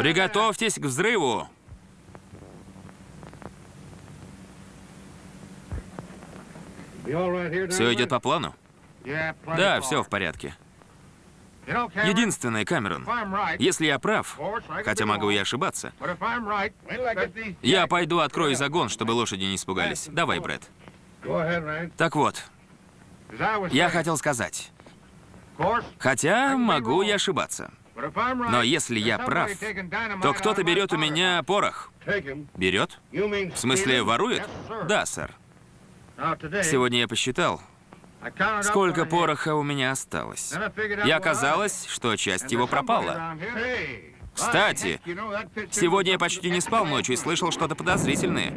Приготовьтесь к взрыву. Все идет по плану? Да, все в порядке. Единственное, Камерон, если я прав, хотя могу и ошибаться, я пойду открою загон, чтобы лошади не испугались. Давай, Брэд. Так вот, я хотел сказать, хотя могу и ошибаться. Но если я прав, то кто-то берет у меня порох. Берет? В смысле, ворует? Да, сэр. Сегодня я посчитал, сколько пороха у меня осталось. И оказалось, что часть его пропала. Кстати, сегодня я почти не спал ночью и слышал что-то подозрительное.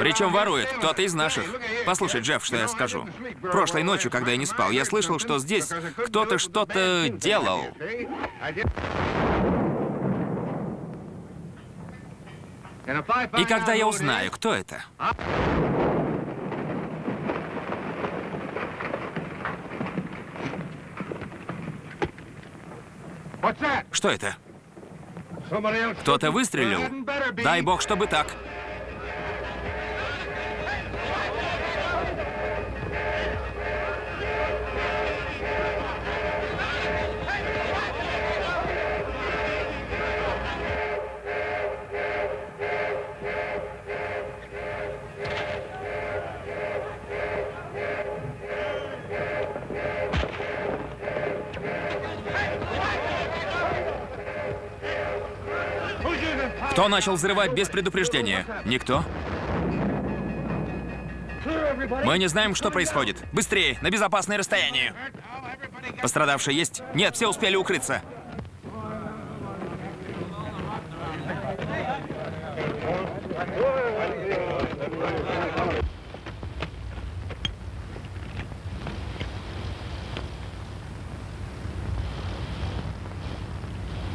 Причем ворует кто-то из наших. Послушай, Джефф, что я скажу. Прошлой ночью, когда я не спал, я слышал, что здесь кто-то что-то делал. И когда я узнаю, кто это... Что это? Кто-то выстрелил? Дай бог, чтобы так. Кто начал взрывать без предупреждения? Никто. Мы не знаем, что происходит. Быстрее, на безопасное расстояние. Пострадавшие есть? Нет, все успели укрыться.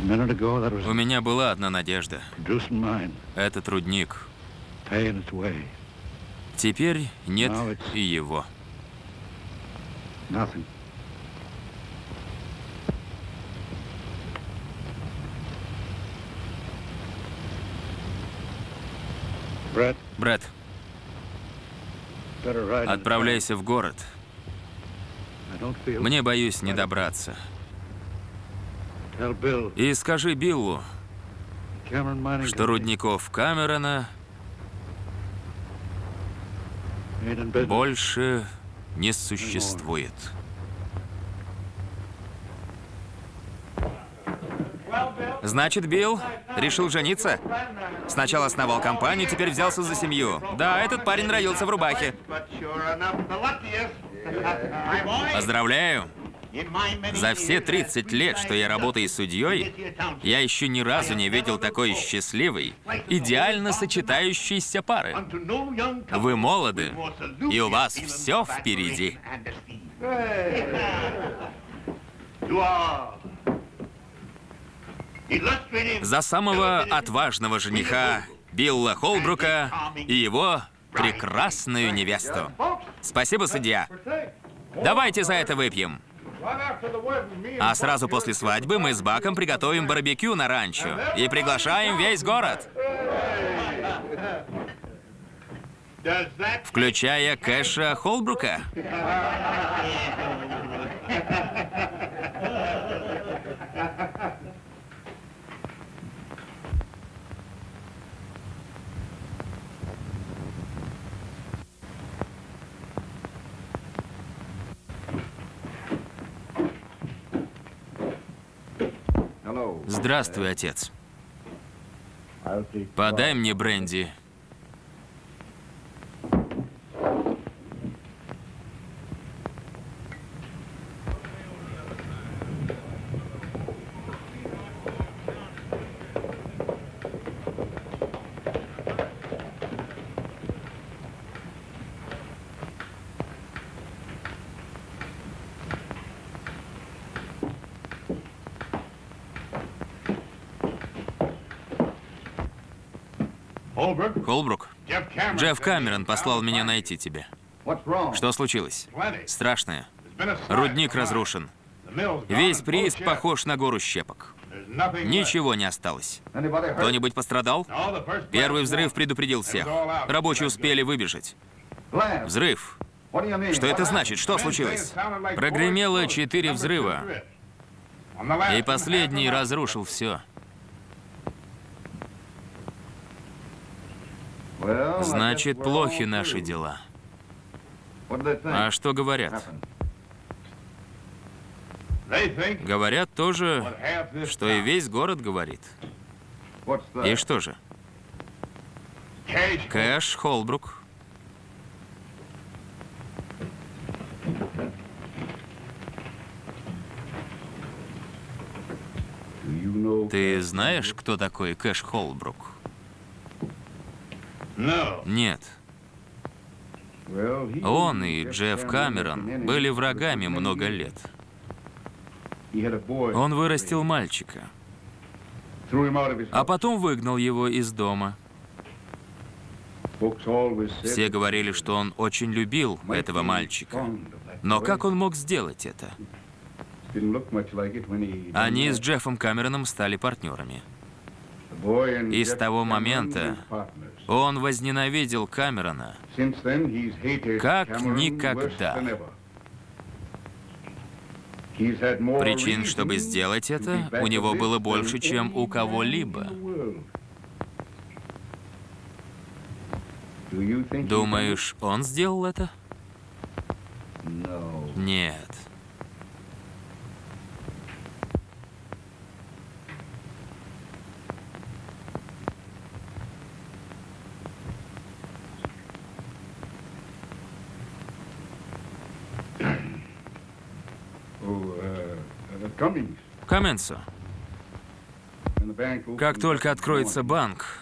У меня была одна надежда. Этот рудник. Теперь нет и его. Брэд, отправляйся в город. Мне, боюсь, не добраться. И скажи Биллу, что рудников Камерона больше не существует. Значит, Билл решил жениться? Сначала основал компанию, теперь взялся за семью. Да, этот парень родился в рубахе. Поздравляю! За все 30 лет, что я работаю судьей, я еще ни разу не видел такой счастливой, идеально сочетающейся пары. Вы молоды, и у вас все впереди. За самого отважного жениха Билла Холбрука и его прекрасную невесту. Спасибо, судья. Давайте за это выпьем. А сразу после свадьбы мы с Баком приготовим барбекю на ранчо и приглашаем весь город, включая Кэша Холбрука. Здравствуй, отец. Подай мне бренди. Холбрук, Джефф Камерон послал меня найти тебя. Что случилось? Страшное. Рудник разрушен. Весь прииск похож на гору щепок. Ничего не осталось. Кто-нибудь пострадал? Первый взрыв предупредил всех. Рабочие успели выбежать. Взрыв. Что это значит? Что случилось? Прогремело 4 взрыва. И последний разрушил все. Значит, плохи наши дела. А что говорят? Говорят то же, что и весь город говорит. И что же? Кэш Холбрук. Ты знаешь, кто такой Кэш Холбрук? Нет. Он и Джефф Камерон были врагами много лет. Он вырастил мальчика, а потом выгнал его из дома. Все говорили, что он очень любил этого мальчика. Но как он мог сделать это? Они с Джеффом Камероном стали партнерами. И с того момента он возненавидел Камерона как никогда. Причин, чтобы сделать это, у него было больше, чем у кого-либо. Думаешь, он сделал это? Нет. Каменсо. Как только откроется банк,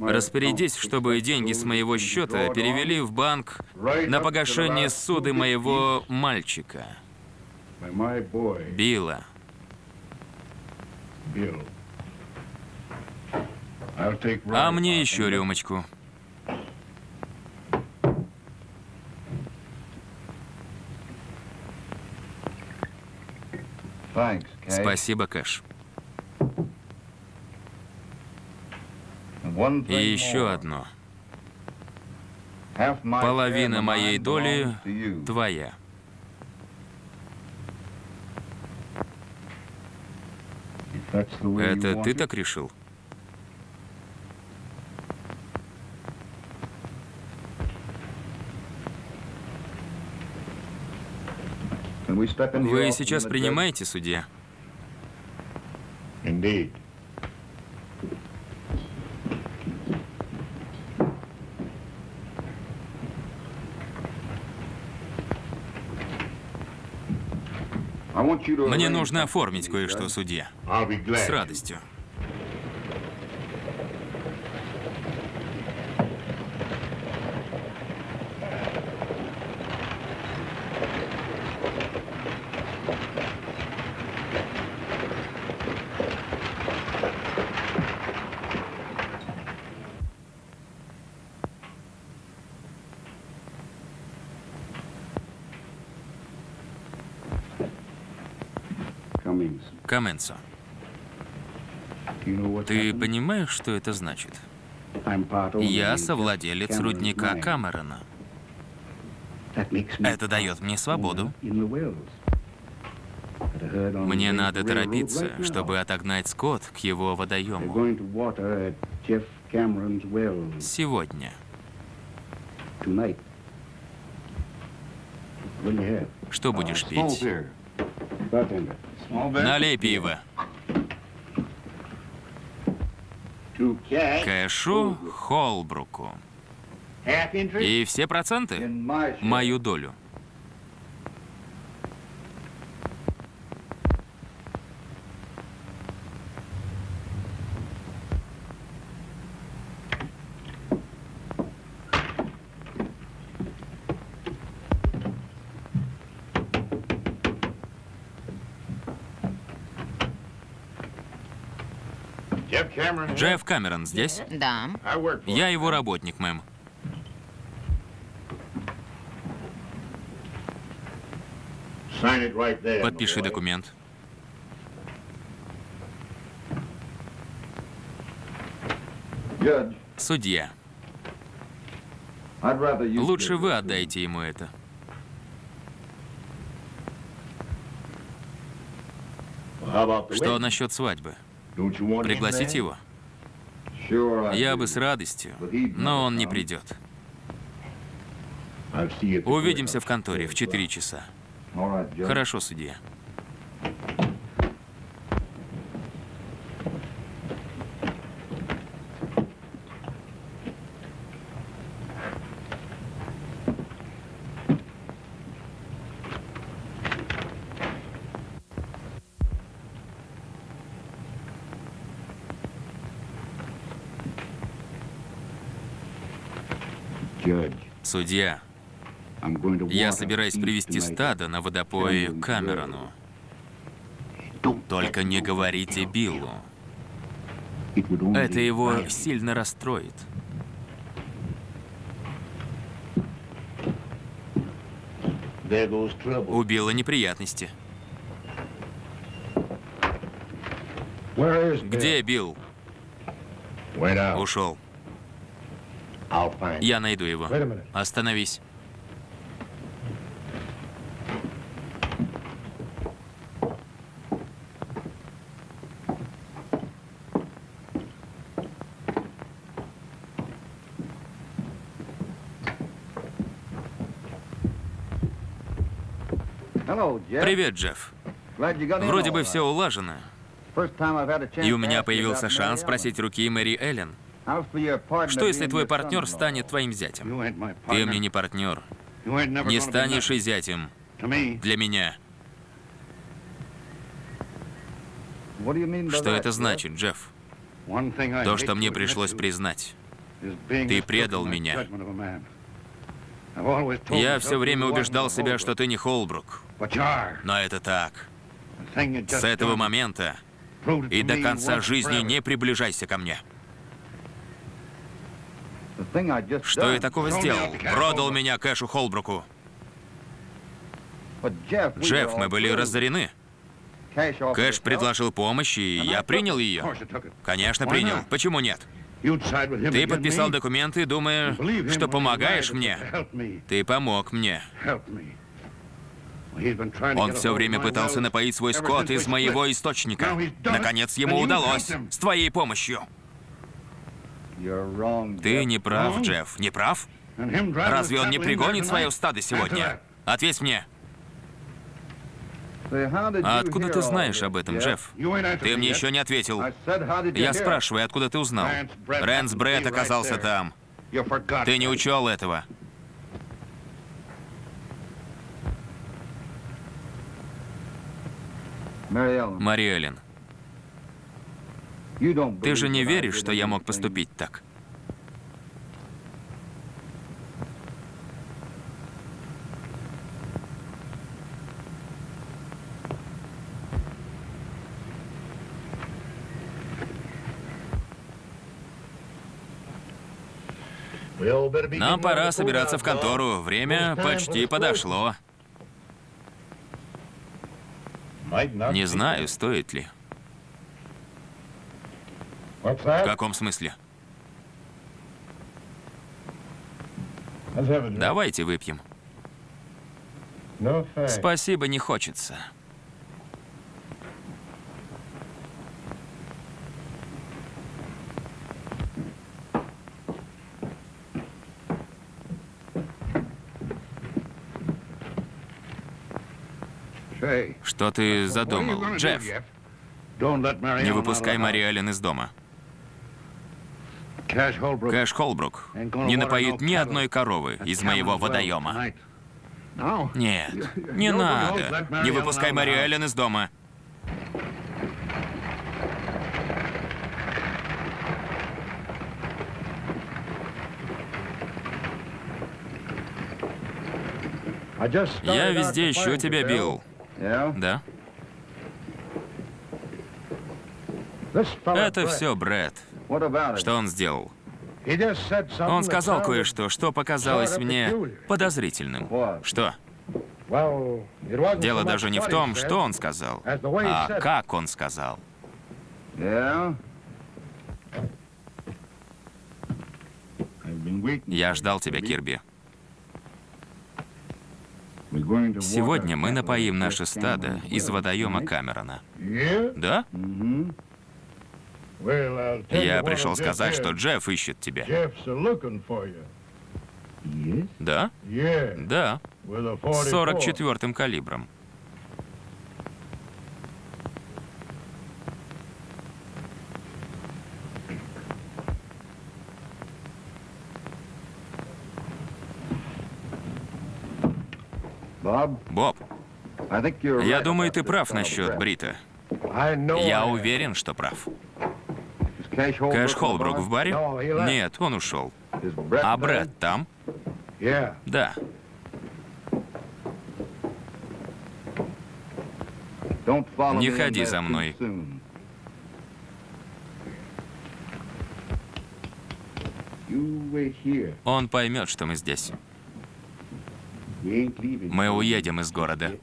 распорядись, чтобы деньги с моего счета перевели в банк на погашение ссуды моего мальчика. Билла. А мне еще рюмочку. Спасибо, Кэш. И еще одно. Половина моей доли твоя. Это ты так решил? Вы сейчас принимаете, судья? Мне нужно оформить кое-что, судья. С радостью. Каменсо, ты понимаешь, что это значит? Я совладелец рудника Камерона. Это дает мне свободу. Мне надо торопиться, чтобы отогнать скот к его водоему. Сегодня. Что будешь пить? Налей пиво. Кэшу Холбруку. И все проценты – мою долю. Джефф Камерон здесь? Да. Я его работник, мэм. Подпиши документ. Судья. Лучше вы отдайте ему это. Что насчет свадьбы? Пригласить его? Я бы с радостью, но он не придет. Увидимся в конторе в 4 часа. Хорошо, судья. Судья, я собираюсь привести стадо на водопое к Камерону. Только не говорите Биллу. Это его сильно расстроит. У Билла неприятности. Где Билл? Ушел. Я найду его. Остановись. Привет, Джефф. Вроде бы все улажено. И у меня появился шанс спросить руки Мэри Эллен. Что, если твой партнер станет твоим зятем? Ты мне не партнер. Не станешь и зятем. Для меня. Что это значит, Джефф? То, что мне пришлось признать. Ты предал меня. Я все время убеждал себя, что ты не Холбрук. Но это так. С этого момента и до конца жизни не приближайся ко мне. Что я такого сделал? Продал меня Кэшу Холбруку. Джефф, мы были разорены. Кэш предложил помощь, и я принял ее. Конечно, принял. Почему нет? Ты подписал документы, думая, что помогаешь мне. Ты помог мне. Он все время пытался напоить свой скот из моего источника. Наконец, ему удалось. С твоей помощью. Ты не прав, Джефф. Не прав? Разве он не пригонит свое стадо сегодня? Ответь мне. А откуда ты знаешь об этом, Джефф? Ты мне еще не ответил. Я спрашиваю, откуда ты узнал? Рэнс Брэд оказался там. Ты не учел этого. Мариэллен, ты же не веришь, что я мог поступить так? Нам пора собираться в контору. Время почти подошло. Не знаю, стоит ли. В каком смысле? Давайте выпьем. Спасибо, не хочется. Что ты задумал, Джефф? Не выпускай Мариэллен из дома. Кэш Холбрук не напоит ни одной коровы из моего водоема. Нет, не надо. Не выпускай Мариэллен из дома. Я везде ищу тебя, Билл. Да. Это все Брэд. Что он сделал? Он сказал кое-что, что показалось мне подозрительным. Что? Дело даже не в том, что он сказал, а как он сказал. Я ждал тебя, Кирби. Сегодня мы напоим наше стадо из водоема Камерона. Да? Я пришел сказать, что Джефф ищет тебя. Да? Да. С 44-м калибром. Боб, я думаю, ты прав насчет Брита. Я уверен, что прав. Кэш Холбрук в баре? Нет, он ушел. А Брэд там? Да. Не ходи за мной. Он поймет, что мы здесь. Мы уедем из города.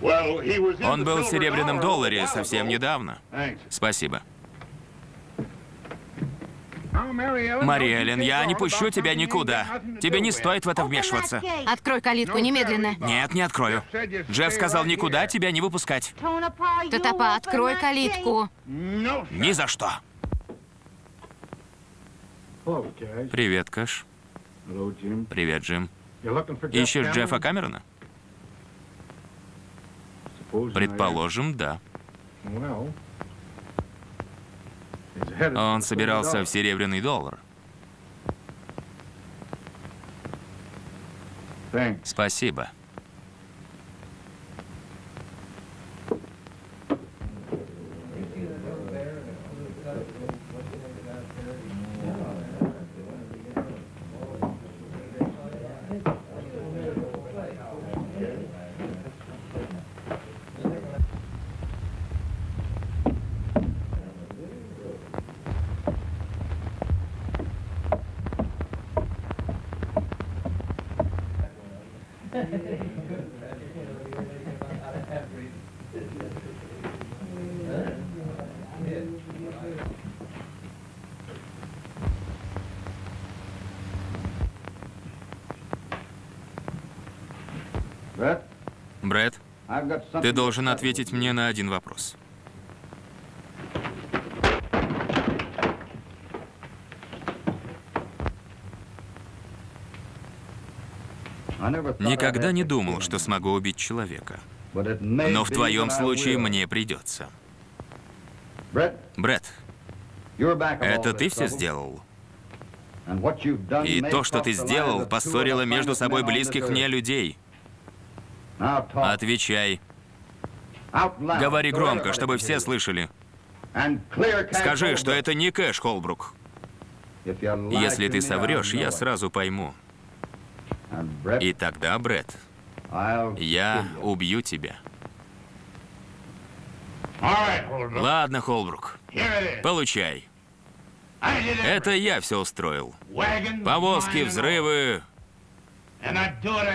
Он был в серебряном долларе совсем недавно. Спасибо. Мариэллен, я не пущу тебя никуда. Тебе не стоит в это вмешиваться. Открой калитку немедленно. Нет, не открою. Джефф сказал никуда тебя не выпускать. Татапа, открой калитку. Ни за что. Привет, Кэш. Привет, Джим. Ищешь Джеффа Камерона? Предположим, да. Он собирался в серебряный доллар. Спасибо. Брэд, ты должен ответить мне на один вопрос. Никогда не думал, что смогу убить человека. Но в твоем случае мне придется. Брэд, это ты все сделал? И то, что ты сделал, поссорило между собой близких мне людей. Отвечай. Говори громко, чтобы все слышали. Скажи, что это не Кэш Холбрук. Если ты соврешь, я сразу пойму. И тогда, Брэд, я убью тебя. Ладно, Холбрук, получай. Это я все устроил. Повозки, взрывы...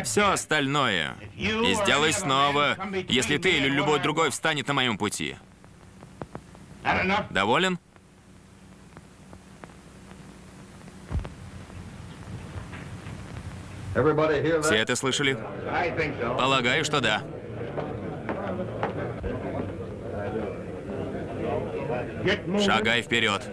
Все остальное. И сделай снова, если ты или любой другой встанет на моем пути. Доволен? Все это слышали? Полагаю, что да. Шагай вперед.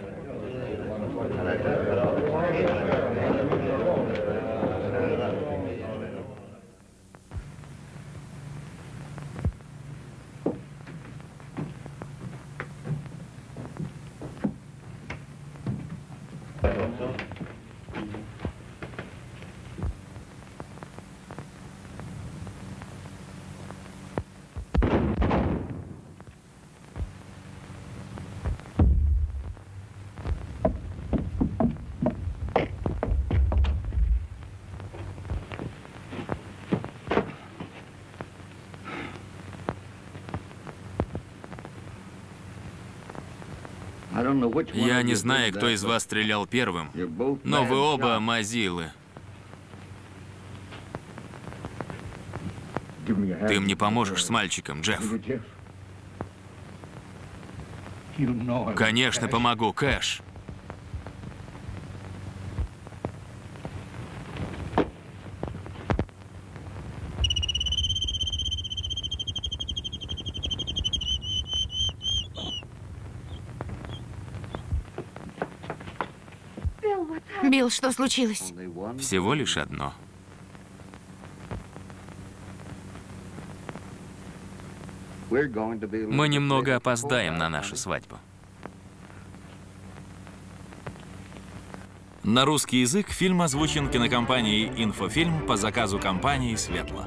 Я не знаю, кто из вас стрелял первым, но вы оба мазилы. Ты мне поможешь с мальчиком, Джефф. Конечно, помогу, Кэш. Билл, что случилось? Всего лишь одно. Мы немного опоздаем на нашу свадьбу. На русский язык фильм озвучен кинокомпанией «Инфофильм» по заказу компании «Светло».